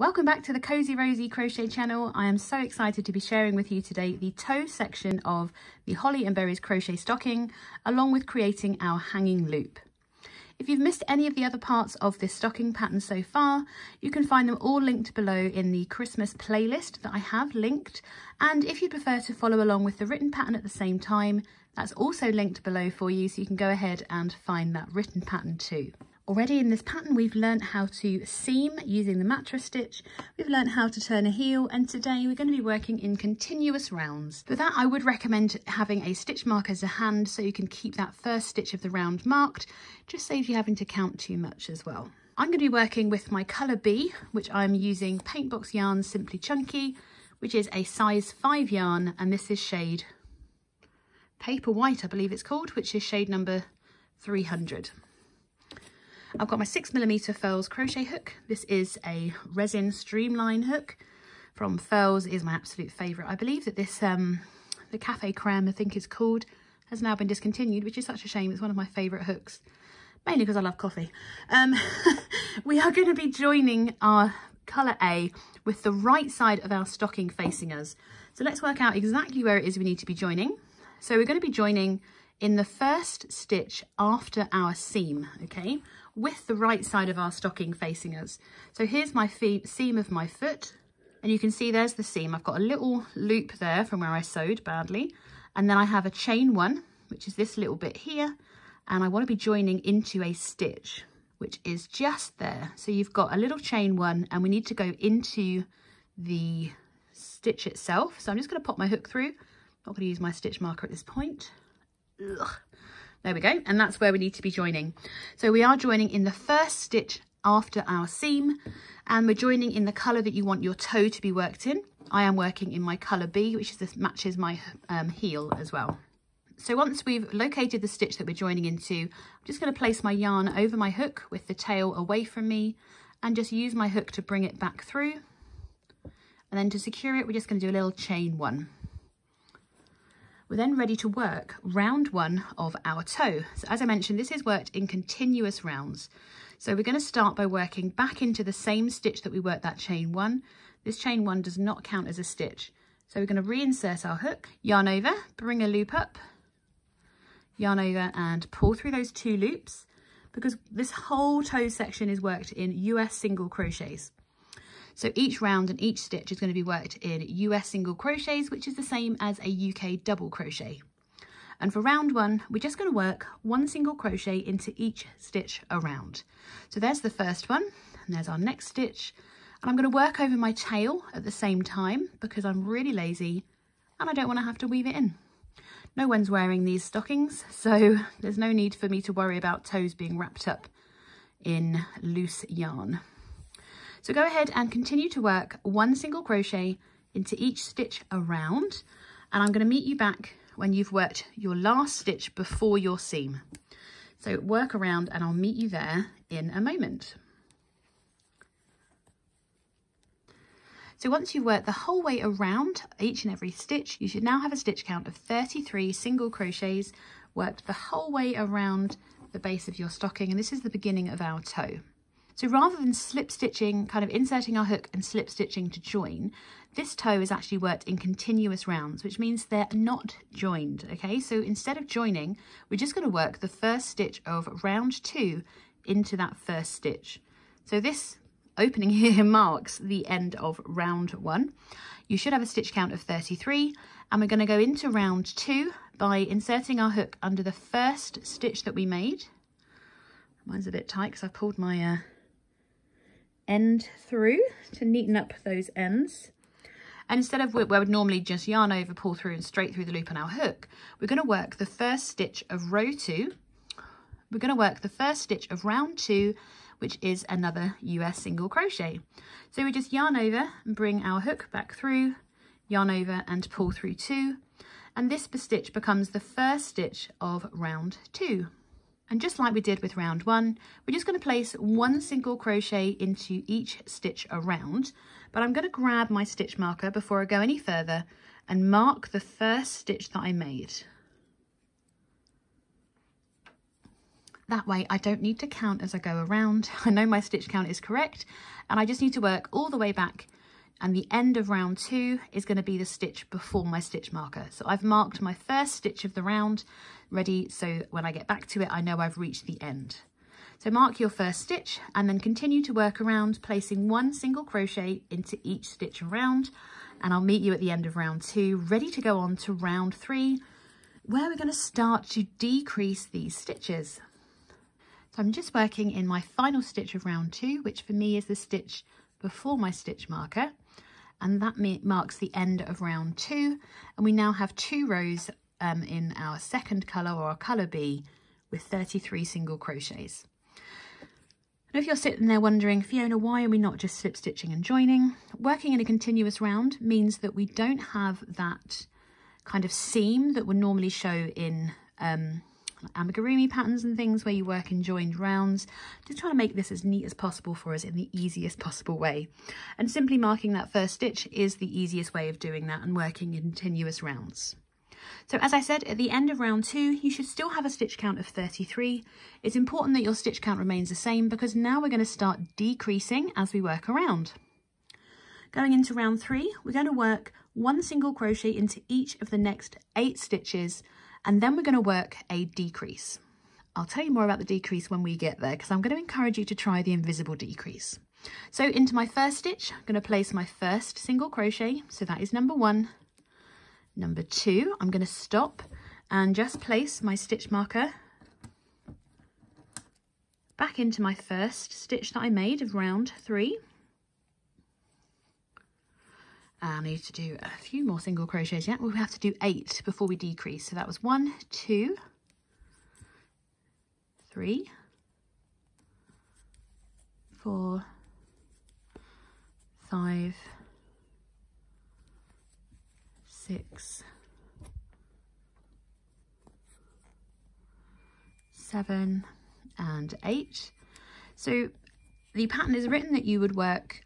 Welcome back to the Cozy Rosie Crochet channel. I am so excited to be sharing with you today the toe section of the Holly and Berries Crochet Stocking, along with creating our hanging loop. If you've missed any of the other parts of this stocking pattern so far, you can find them all linked below in the Christmas playlist that I have linked. And if you prefer to follow along with the written pattern at the same time, that's also linked below for you, so you can go ahead and find that written pattern too. Already in this pattern, we've learned how to seam using the mattress stitch, we've learned how to turn a heel, and today we're going to be working in continuous rounds. For that, I would recommend having a stitch marker to hand so you can keep that first stitch of the round marked, just saves you having to count too much as well. I'm going to be working with my colour B, which I'm using Paintbox Yarn Simply Chunky, which is a size 5 yarn, and this is shade Paper White, I believe it's called, which is shade number 300. I've got my 6mm Furls crochet hook. This is a resin streamline hook from Furls, is my absolute favourite. I believe that this, the Café Creme, I think it's called, has now been discontinued, which is such a shame. It's one of my favourite hooks, mainly because I love coffee. We are going to be joining our colour A with the right side of our stocking facing us. So let's work out exactly where it is we need to be joining. So we're going to be joining in the first stitch after our seam, okay, with the right side of our stocking facing us. So here's my seam of my foot, and you can see there's the seam. I've got a little loop there from where I sewed badly, and then I have a chain one, which is this little bit here, and I want to be joining into a stitch, which is just there. So you've got a little chain one, and we need to go into the stitch itself. So I'm just going to pop my hook through. I'm not going to use my stitch marker at this point. Ugh. There we go, and that's where we need to be joining. So we are joining in the first stitch after our seam, and we're joining in the colour that you want your toe to be worked in. I am working in my colour B, which is this matches my heel as well. So once we've located the stitch that we're joining into, I'm just going to place my yarn over my hook with the tail away from me, and just use my hook to bring it back through. And then to secure it, we're just going to do a little chain one. We're then ready to work round one of our toe. So as I mentioned, this is worked in continuous rounds. So we're going to start by working back into the same stitch that we worked that chain one. This chain one does not count as a stitch. So we're going to reinsert our hook, yarn over, bring a loop up, yarn over, and pull through those two loops, because this whole toe section is worked in US single crochets. So each round and each stitch is going to be worked in US single crochets, which is the same as a UK double crochet. And for round one, we're just going to work one single crochet into each stitch around. So there's the first one, and there's our next stitch. And I'm going to work over my tail at the same time, because I'm really lazy and I don't want to have to weave it in. No one's wearing these stockings, so there's no need for me to worry about toes being wrapped up in loose yarn. So go ahead and continue to work one single crochet into each stitch around, and I'm going to meet you back when you've worked your last stitch before your seam. So work around, and I'll meet you there in a moment. So once you've worked the whole way around each and every stitch, you should now have a stitch count of 33 single crochets worked the whole way around the base of your stocking, and this is the beginning of our toe. So rather than slip stitching, kind of inserting our hook and slip stitching to join, this toe is actually worked in continuous rounds, which means they're not joined, okay? So instead of joining, we're just going to work the first stitch of round two into that first stitch. So this opening here marks the end of round one. You should have a stitch count of 33, and we're going to go into round two by inserting our hook under the first stitch that we made. Mine's a bit tight because I pulled my end through to neaten up those ends, and instead of where we'd normally just yarn over, pull through, and straight through the loop on our hook, we're going to work the first stitch of row two. We're going to work the first stitch of round two, which is another US single crochet. So we just yarn over and bring our hook back through, yarn over and pull through two, and this stitch becomes the first stitch of round two. And just like we did with round one, we're just going to place one single crochet into each stitch around, but I'm going to grab my stitch marker before I go any further and mark the first stitch that I made. That way I don't need to count as I go around. I know my stitch count is correct, and I just need to work all the way back, and the end of round two is going to be the stitch before my stitch marker. So I've marked my first stitch of the round ready, so when I get back to it I know I've reached the end. So mark your first stitch and then continue to work around, placing one single crochet into each stitch around, and I'll meet you at the end of round two, ready to go on to round three, where we're going to start to decrease these stitches. So I'm just working in my final stitch of round two, which for me is the stitch before my stitch marker, and that marks the end of round two, and we now have two rows in our second colour, or our colour B, with 33 single crochets. And if you're sitting there wondering, Fiona, why are we not just slip stitching and joining? Working in a continuous round means that we don't have that kind of seam that would normally show in amigurumi patterns and things where you work in joined rounds. Just trying to make this as neat as possible for us in the easiest possible way. And simply marking that first stitch is the easiest way of doing that and working in continuous rounds. So as I said, at the end of round two, you should still have a stitch count of 33. It's important that your stitch count remains the same, because now we're going to start decreasing as we work around. Going into round three, we're going to work one single crochet into each of the next 8 stitches, and then we're going to work a decrease. I'll tell you more about the decrease when we get there, because I'm going to encourage you to try the invisible decrease. So into my first stitch, I'm going to place my first single crochet, so that is number 1. Number 2, I'm going to stop and just place my stitch marker back into my first stitch that I made of round 3. I need to do a few more single crochets yet. We'll have to do 8 before we decrease. So that was 1, 2, 3, 4, 5. 6, 7, and 8. So the pattern is written that you would work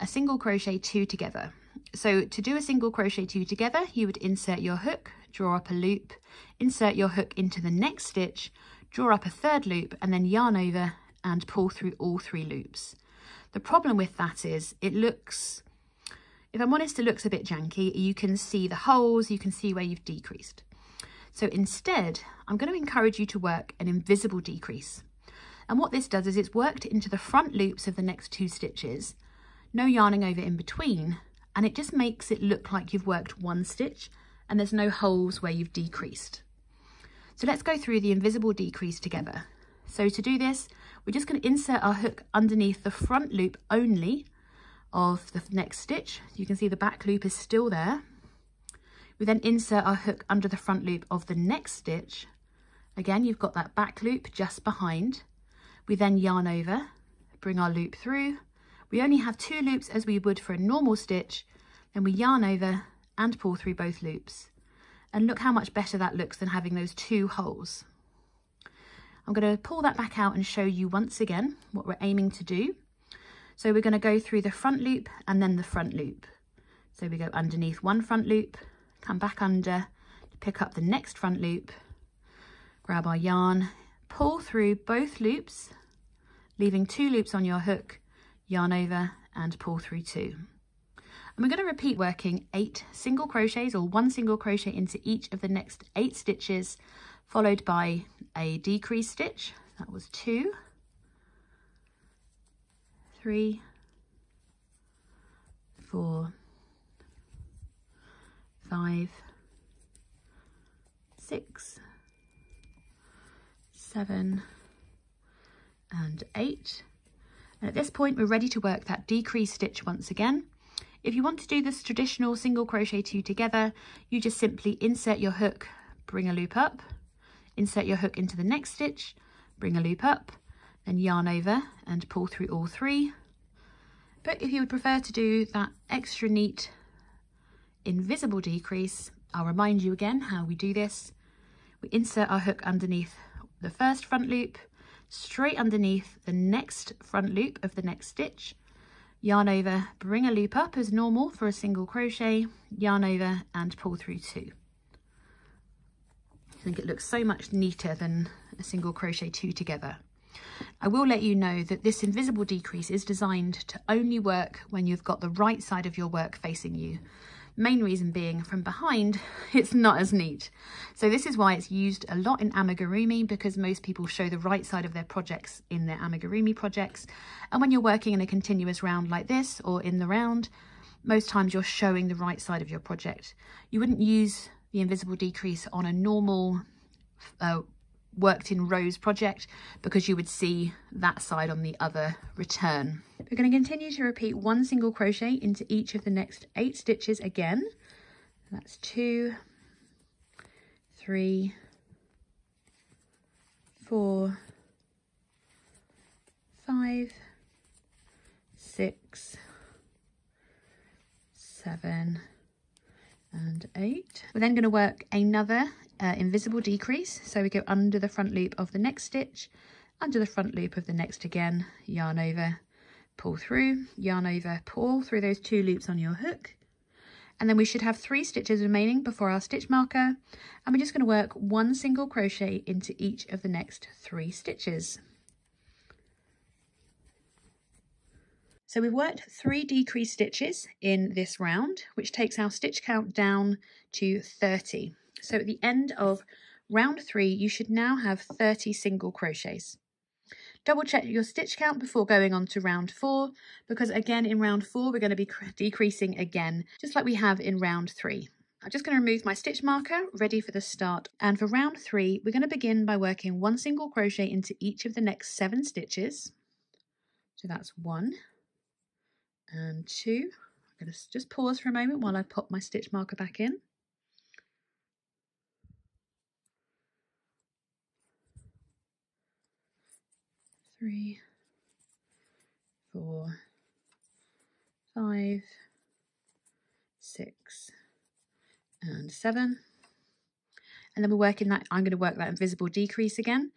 a single crochet 2 together. So to do a single crochet 2 together, you would insert your hook, draw up a loop, insert your hook into the next stitch, draw up a third loop, and then yarn over and pull through all 3 loops. The problem with that is it looks, if I'm honest, it looks a bit janky. You can see the holes, you can see where you've decreased. So instead, I'm going to encourage you to work an invisible decrease. And what this does is it's worked into the front loops of the next 2 stitches, no yarning over in between, and it just makes it look like you've worked 1 stitch and there's no holes where you've decreased. So let's go through the invisible decrease together. So to do this, we're just going to insert our hook underneath the front loop only of the next stitch. You can see the back loop is still there. We then insert our hook under the front loop of the next stitch. Again, you've got that back loop just behind. We then yarn over, bring our loop through. We only have 2 loops as we would for a normal stitch. Then we yarn over and pull through both loops. And look how much better that looks than having those 2 holes. I'm going to pull that back out and show you once again what we're aiming to do. So we're going to go through the front loop and then the front loop. So we go underneath one front loop, come back under, pick up the next front loop, grab our yarn, pull through both loops, leaving 2 loops on your hook, yarn over and pull through 2. And we're going to repeat working 8 single crochets, or 1 single crochet into each of the next 8 stitches, followed by a decrease stitch. That was 2. 3, 4, 5, 6, 7, and 8. And at this point, we're ready to work that decrease stitch once again. If you want to do this traditional single crochet 2 together, you just simply insert your hook, bring a loop up, insert your hook into the next stitch, bring a loop up, and yarn over and pull through all 3. But if you would prefer to do that extra neat invisible decrease, I'll remind you again how we do this. We insert our hook underneath the first front loop, straight underneath the next front loop of the next stitch, yarn over, bring a loop up as normal for a single crochet, yarn over and pull through 2. I think it looks so much neater than a single crochet two together. I will let you know that this invisible decrease is designed to only work when you've got the right side of your work facing you. Main reason being, from behind, it's not as neat. So this is why it's used a lot in amigurumi, because most people show the right side of their projects in their amigurumi projects. And when you're working in a continuous round like this, or in the round, most times you're showing the right side of your project. You wouldn't use the invisible decrease on a normal worked in rows project, because you would see that side on the other return. We're going to continue to repeat one single crochet into each of the next 8 stitches again. That's 2, 3, 4, 5, 6, 7, and 8. We're then going to work another invisible decrease, so we go under the front loop of the next stitch, under the front loop of the next again, yarn over, pull through, yarn over, pull through those 2 loops on your hook, and then we should have 3 stitches remaining before our stitch marker, and we're just going to work one single crochet into each of the next 3 stitches. So we've worked 3 decrease stitches in this round, which takes our stitch count down to 30. So at the end of round 3, you should now have 30 single crochets. Double check your stitch count before going on to round 4, because again in round 4 we're going to be decreasing again, just like we have in round 3. I'm just going to remove my stitch marker, ready for the start. And for round 3, we're going to begin by working one single crochet into each of the next 7 stitches. So that's 1 and 2. I'm going to just pause for a moment while I pop my stitch marker back in. Three, 4, 5, 6, and 7. And then we're working that, I'm going to work that invisible decrease again.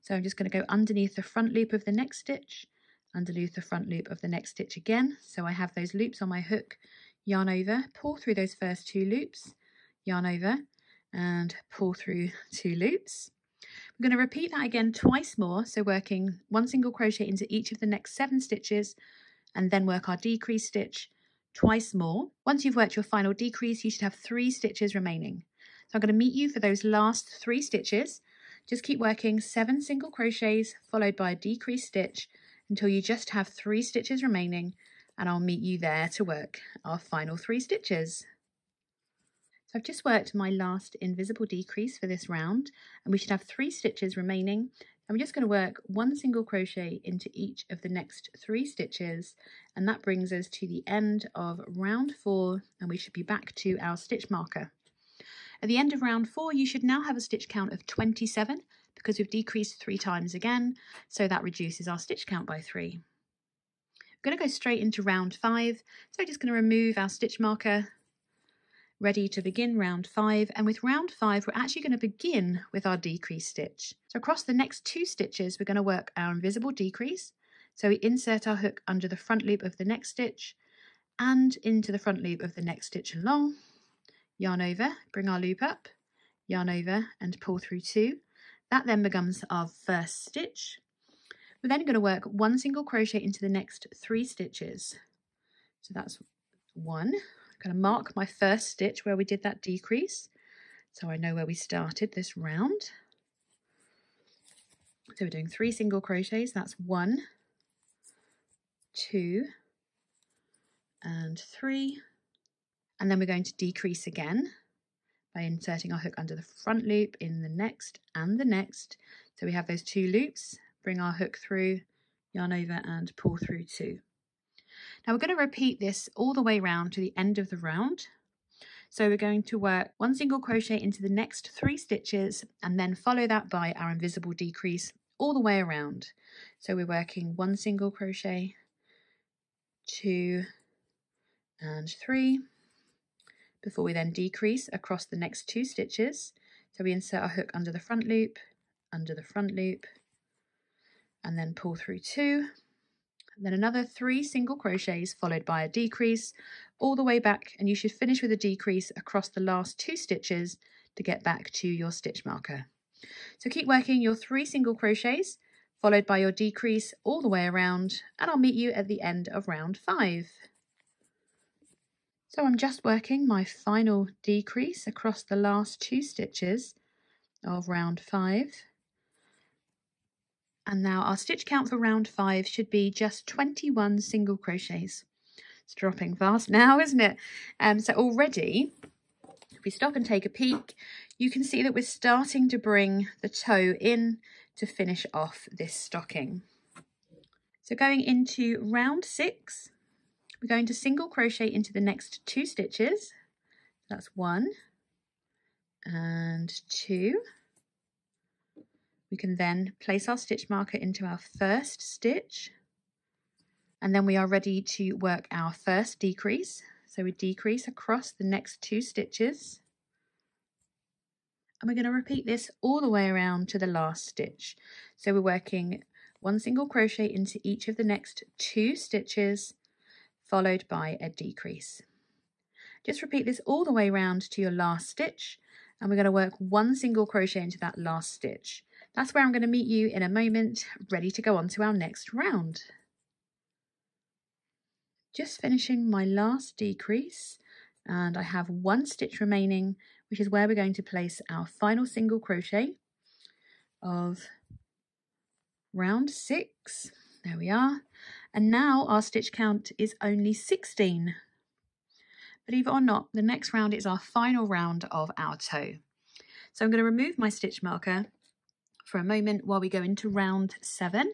So I'm just going to go underneath the front loop of the next stitch, underneath the front loop of the next stitch again. So I have those loops on my hook, yarn over, pull through those first 2 loops, yarn over, and pull through 2 loops. We're going to repeat that again twice more, so working one single crochet into each of the next 7 stitches, and then work our decrease stitch twice more. Once you've worked your final decrease, you should have 3 stitches remaining. So I'm going to meet you for those last 3 stitches. Just keep working 7 single crochets followed by a decrease stitch until you just have 3 stitches remaining, and I'll meet you there to work our final 3 stitches. So I've just worked my last invisible decrease for this round, and we should have 3 stitches remaining. I'm just going to work one single crochet into each of the next 3 stitches, and that brings us to the end of round 4, and we should be back to our stitch marker. At the end of round 4, you should now have a stitch count of 27, because we've decreased 3 times again, so that reduces our stitch count by 3. I'm going to go straight into round 5, so I'm just going to remove our stitch marker, ready to begin round 5, and with round 5 we're actually going to begin with our decrease stitch. So across the next 2 stitches we're going to work our invisible decrease, so we insert our hook under the front loop of the next stitch and into the front loop of the next stitch along, yarn over, bring our loop up, yarn over and pull through 2. That then becomes our first stitch. We're then going to work one single crochet into the next 3 stitches, so that's 1. Going to mark my first stitch where we did that decrease, so I know where we started this round. So we're doing 3 single crochets, that's 1, 2, and 3, and then we're going to decrease again by inserting our hook under the front loop in the next and the next, so we have those 2 loops, bring our hook through, yarn over and pull through 2. Now we're going to repeat this all the way round to the end of the round. So we're going to work one single crochet into the next 3 stitches and then follow that by our invisible decrease all the way around. So we're working one single crochet, 2 and 3, before we then decrease across the next 2 stitches. So we insert our hook under the front loop, and then pull through 2. Then another 3 single crochets followed by a decrease all the way back, and you should finish with a decrease across the last 2 stitches to get back to your stitch marker. So keep working your 3 single crochets followed by your decrease all the way around, and I'll meet you at the end of round 5. So I'm just working my final decrease across the last 2 stitches of round 5. And now our stitch count for round 5 should be just 21 single crochets. It's dropping fast now, isn't it? So already, if we stop and take a peek, you can see that we're starting to bring the toe in to finish off this stocking. So going into round 6, we're going to single crochet into the next 2 stitches. That's 1 and 2. We can then place our stitch marker into our first stitch, and then we are ready to work our first decrease. So we decrease across the next 2 stitches, and we're going to repeat this all the way around to the last stitch. So we're working 1 single crochet into each of the next 2 stitches followed by a decrease. Just repeat this all the way around to your last stitch, and we're going to work 1 single crochet into that last stitch. That's where I'm going to meet you in a moment, ready to go on to our next round. Just finishing my last decrease, and I have 1 stitch remaining, which is where we're going to place our final single crochet of round 6. There we are. And now our stitch count is only 16. Believe it or not, the next round is our final round of our toe. So I'm going to remove my stitch marker for a moment while we go into round 7,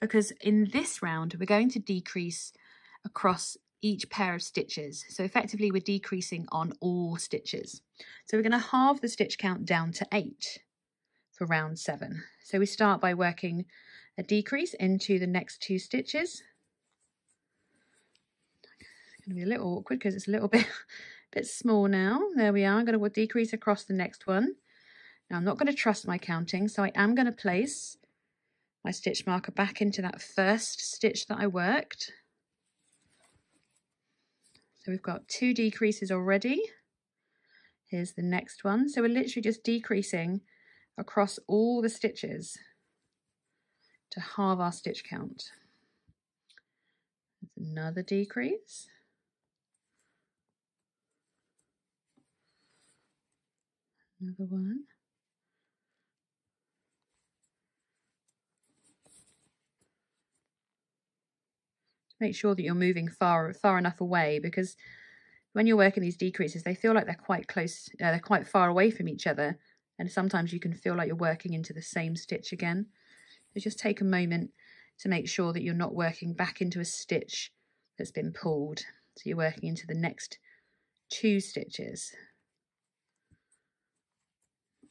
because in this round we're going to decrease across each pair of stitches. So effectively we're decreasing on all stitches. So we're going to halve the stitch count down to 8 for round 7. So we start by working a decrease into the next 2 stitches. It's going to be a little awkward because it's a little bit small now. There we are. I'm going to decrease across the next one. Now I'm not going to trust my counting, so I am going to place my stitch marker back into that first stitch that I worked. So we've got 2 decreases already. Here's the next one. So we're literally just decreasing across all the stitches to halve our stitch count. There's another decrease. Another one. Make sure that you're moving far enough away, because when you're working these decreases, they feel like they're quite close, they're quite far away from each other, and sometimes you can feel like you're working into the same stitch again. So just take a moment to make sure that you're not working back into a stitch that's been pulled. So you're working into the next 2 stitches.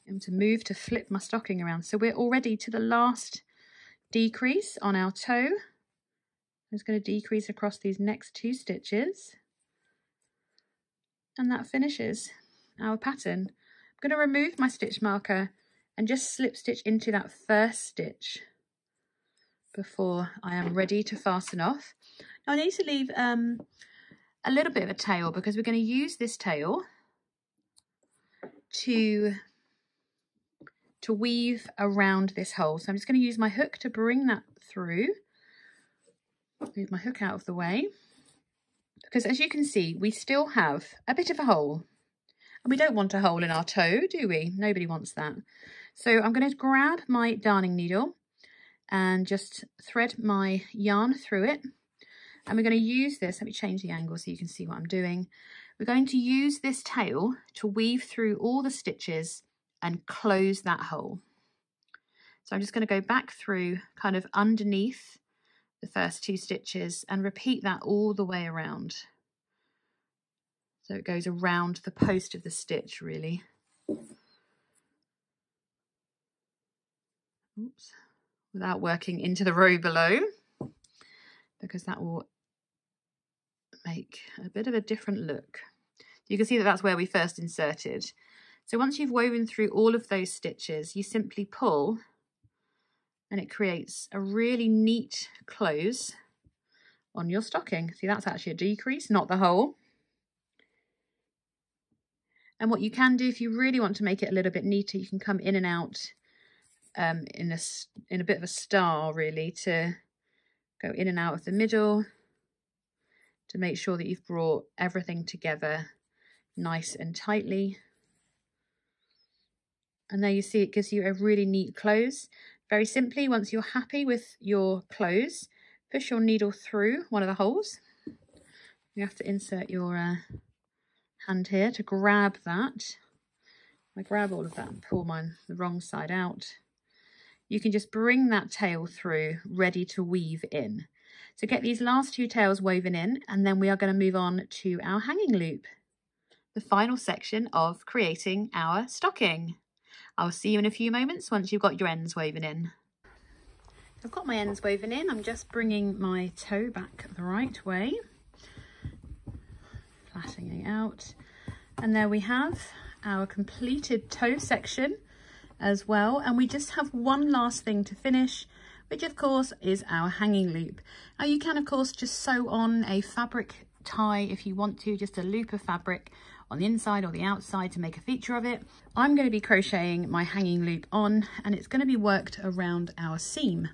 I'm to move to flip my stocking around. So we're already to the last decrease on our toe. I'm just going to decrease across these next 2 stitches, and that finishes our pattern. I'm going to remove my stitch marker and just slip stitch into that first stitch before I am ready to fasten off. Now I need to leave a little bit of a tail, because we're going to use this tail to weave around this hole. So I'm just going to use my hook to bring that through. Move my hook out of the way, because as you can see we still have a bit of a hole, and we don't want a hole in our toe, do we? Nobody wants that. So I'm going to grab my darning needle and just thread my yarn through it, and we're going to use this. Let me change the angle so you can see what I'm doing. We're going to use this tail to weave through all the stitches and close that hole. So I'm just going to go back through kind of underneath the first 2 stitches and repeat that all the way around. So it goes around the post of the stitch, really. Oops. Without working into the row below, because that will make a bit of a different look. You can see that that's where we first inserted. So once you've woven through all of those stitches, you simply pull, and it creates a really neat close on your stocking. See, that's actually a decrease, not the hole. And what you can do, if you really want to make it a little bit neater, you can come in and out in a bit of a star, really, to go in and out of the middle to make sure that you've brought everything together nice and tightly. And there you see it gives you a really neat close. Very simply, once you're happy with your close, push your needle through one of the holes. You have to insert your hand here to grab that. I grab all of that and pull mine the wrong side out. You can just bring that tail through, ready to weave in. So get these last two tails woven in, and then we are going to move on to our hanging loop, the final section of creating our stocking. I'll see you in a few moments once you've got your ends woven in. I've got my ends woven in. I'm just bringing my toe back the right way, flattening it out. And there we have our completed toe section as well. And we just have one last thing to finish, which of course is our hanging loop. Now you can of course just sew on a fabric tie if you want to, just a loop of fabric on the inside or the outside to make a feature of it. I'm going to be crocheting my hanging loop on, and it's going to be worked around our seam.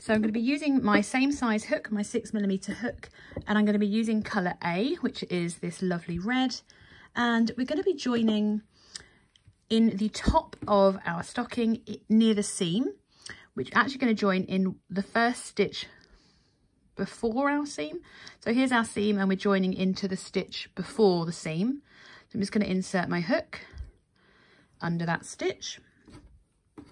So I'm going to be using my same size hook, my 6mm hook, and I'm going to be using colour A, which is this lovely red, and we're going to be joining in the top of our stocking near the seam, which we're actually going to join in the first stitch before our seam. So here's our seam, and we're joining into the stitch before the seam. So I'm just going to insert my hook under that stitch. I'm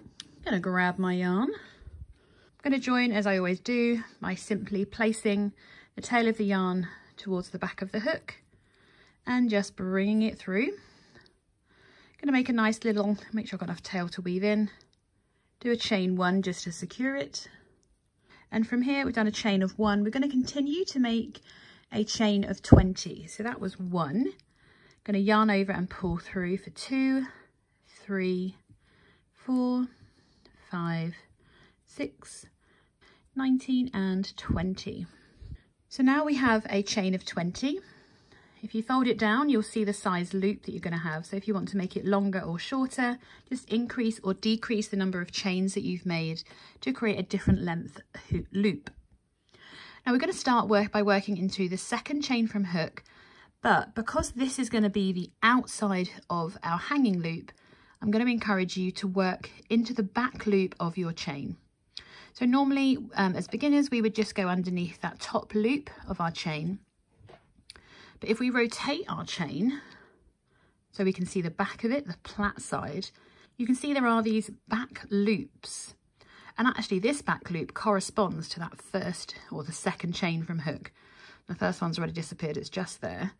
going to grab my yarn. I'm going to join, as I always do, by simply placing the tail of the yarn towards the back of the hook and just bringing it through. I'm going to make a nice little, make sure I've got enough tail to weave in, do a chain one just to secure it. And from here, we've done a chain of one. We're going to continue to make a chain of 20. So that was one. I'm going to yarn over and pull through for 2, 3, 4, 5, 6, 19 and 20. So now we have a chain of 20. If you fold it down, you'll see the size loop that you're going to have. So if you want to make it longer or shorter, just increase or decrease the number of chains that you've made to create a different length loop. Now we're going to start by working into the second chain from hook, but because this is going to be the outside of our hanging loop, I'm going to encourage you to work into the back loop of your chain. So normally as beginners, we would just go underneath that top loop of our chain. But if we rotate our chain so we can see the back of it, the flat side, you can see there are these back loops. And actually this back loop corresponds to that first or the second chain from hook. The first one's already disappeared, it's just there.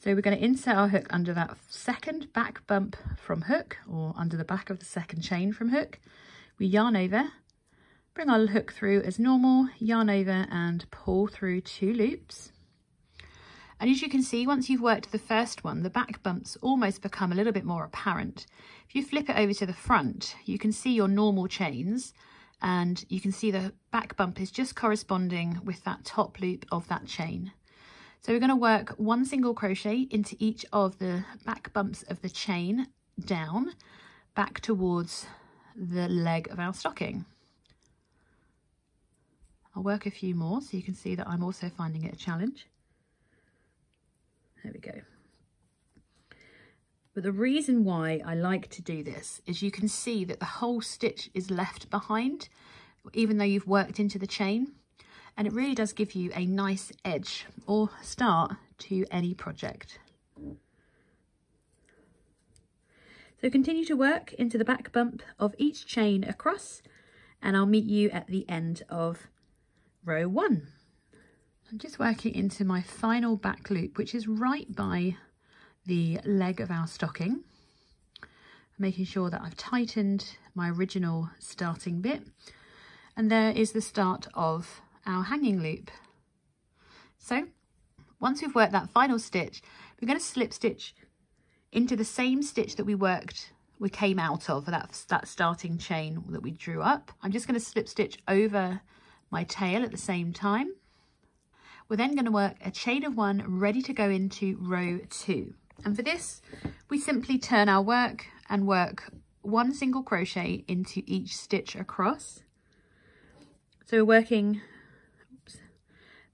So we're going to insert our hook under that second back bump from hook, or under the back of the second chain from hook. We yarn over, bring our hook through as normal, yarn over and pull through 2 loops. And as you can see, once you've worked the first one, the back bumps almost become a little bit more apparent. If you flip it over to the front, you can see your normal chains, and you can see the back bump is just corresponding with that top loop of that chain. So we're going to work 1 single crochet into each of the back bumps of the chain down, back towards the leg of our stocking. I'll work a few more so you can see that I'm also finding it a challenge. There we go. But the reason why I like to do this is you can see that the whole stitch is left behind, even though you've worked into the chain, and it really does give you a nice edge or start to any project. So continue to work into the back bump of each chain across, and I'll meet you at the end of row 1. I'm just working into my final back loop, which is right by the leg of our stocking, making sure that I've tightened my original starting bit. And there is the start of our hanging loop. So once we've worked that final stitch, we're going to slip stitch into the same stitch that we came out of, that starting chain that we drew up. I'm just going to slip stitch over my tail at the same time. We're then going to work a chain of 1 ready to go into row 2. And for this, we simply turn our work and work one single crochet into each stitch across. So we're working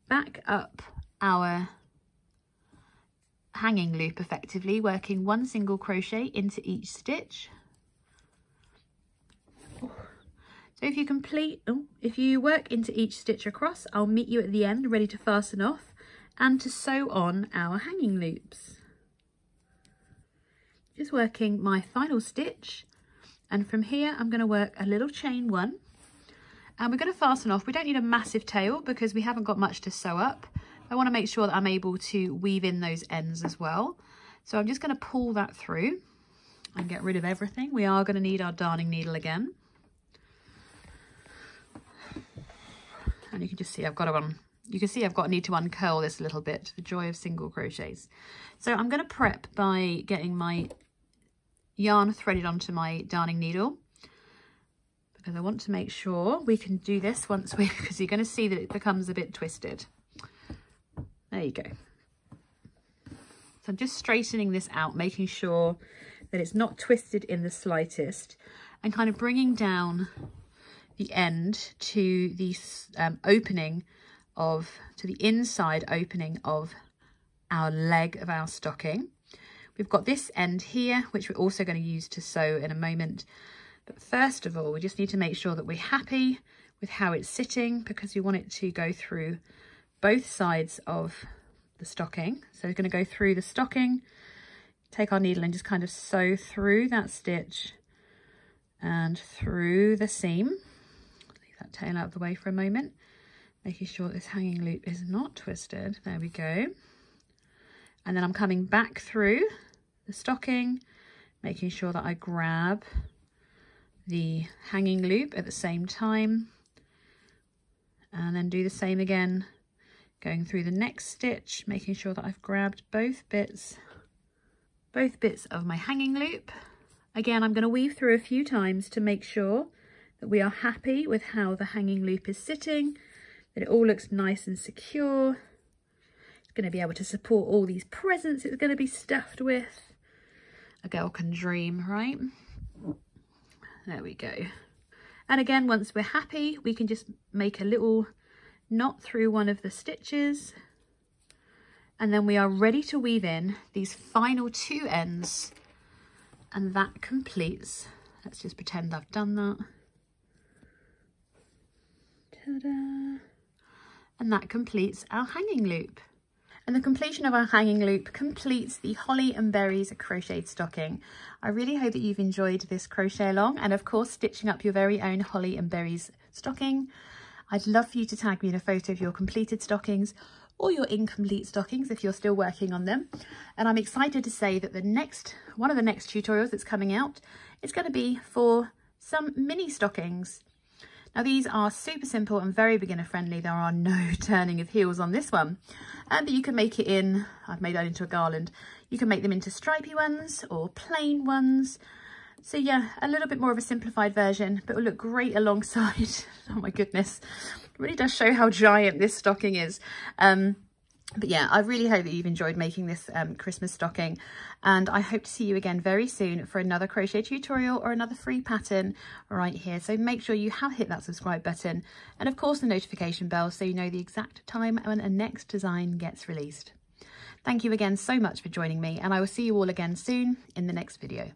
back up our hanging loop, effectively working one single crochet into each stitch. So if you complete, if you work into each stitch across, I'll meet you at the end ready to fasten off and to sew on our hanging loops. Just working my final stitch, and from here I'm going to work a little chain one, and we're going to fasten off. We don't need a massive tail because we haven't got much to sew up. I want to make sure that I'm able to weave in those ends as well. So I'm just going to pull that through and get rid of everything. We are going to need our darning needle again. And you can just see I've got need to uncurl this a little bit for joy of single crochets. So I'm going to prep by getting my yarn threaded onto my darning needle, because I want to make sure we can do this once we, because you're going to see that it becomes a bit twisted. There you go. So I'm just straightening this out, making sure that it's not twisted in the slightest, and kind of bringing down the end to the inside opening of our leg of our stocking. We've got this end here, which we're also going to use to sew in a moment. But first of all, we just need to make sure that we're happy with how it's sitting, because we want it to go through both sides of the stocking. So we're going to go through the stocking, take our needle and just kind of sew through that stitch and through the seam. Leave that tail out of the way for a moment, making sure this hanging loop is not twisted. There we go. And then I'm coming back through the stocking, making sure that I grab the hanging loop at the same time, and then do the same again, going through the next stitch, making sure that I've grabbed both bits of my hanging loop. Again, I'm going to weave through a few times to make sure that we are happy with how the hanging loop is sitting, that it all looks nice and secure. It's going to be able to support all these presents it's going to be stuffed with. A girl can dream, right? There we go. And again, once we're happy, we can just make a little knot through one of the stitches, and then we are ready to weave in these final two ends, and that completes. Let's just pretend I've done that. Ta-da! And that completes our hanging loop. And the completion of our hanging loop completes the Holly and Berries Crochet Stocking. I really hope that you've enjoyed this crochet along, and of course stitching up your very own Holly and Berries stocking. I'd love for you to tag me in a photo of your completed stockings or your incomplete stockings if you're still working on them. And I'm excited to say that the next one of the next tutorials that's coming out is going to be for some mini stockings. Now these are super simple and very beginner friendly. There are no turning of heels on this one. But you can make it in, I've made that into a garland. You can make them into stripy ones or plain ones. So yeah, a little bit more of a simplified version, but it will look great alongside. Oh my goodness, it really does show how giant this stocking is. But yeah, I really hope that you've enjoyed making this Christmas stocking, and I hope to see you again very soon for another crochet tutorial or another free pattern right here. So make sure you have hit that subscribe button, and of course the notification bell, so you know the exact time when a next design gets released. Thank you again so much for joining me, and I will see you all again soon in the next video.